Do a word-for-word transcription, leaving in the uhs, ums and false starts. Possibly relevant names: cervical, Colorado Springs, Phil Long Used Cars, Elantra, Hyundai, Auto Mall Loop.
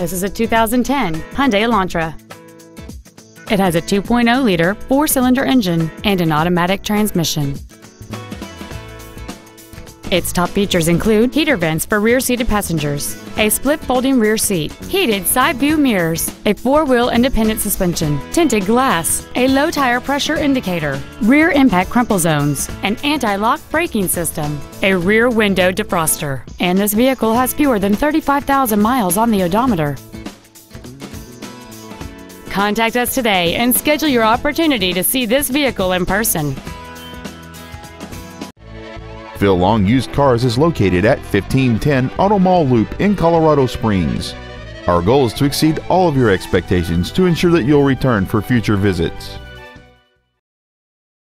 This is a two thousand ten Hyundai Elantra. It has a two point oh liter four-cylinder engine and an automatic transmission. Its top features include heater vents for rear-seated passengers, a split folding rear seat, heated side view mirrors, a four-wheel independent suspension, tinted glass, a low tire pressure indicator, rear impact crumple zones, an anti-lock braking system, a rear window defroster, and this vehicle has fewer than thirty-five thousand miles on the odometer. Contact us today and schedule your opportunity to see this vehicle in person. Phil Long Used Cars is located at fifteen ten Auto Mall Loop in Colorado Springs. Our goal is to exceed all of your expectations to ensure that you'll return for future visits.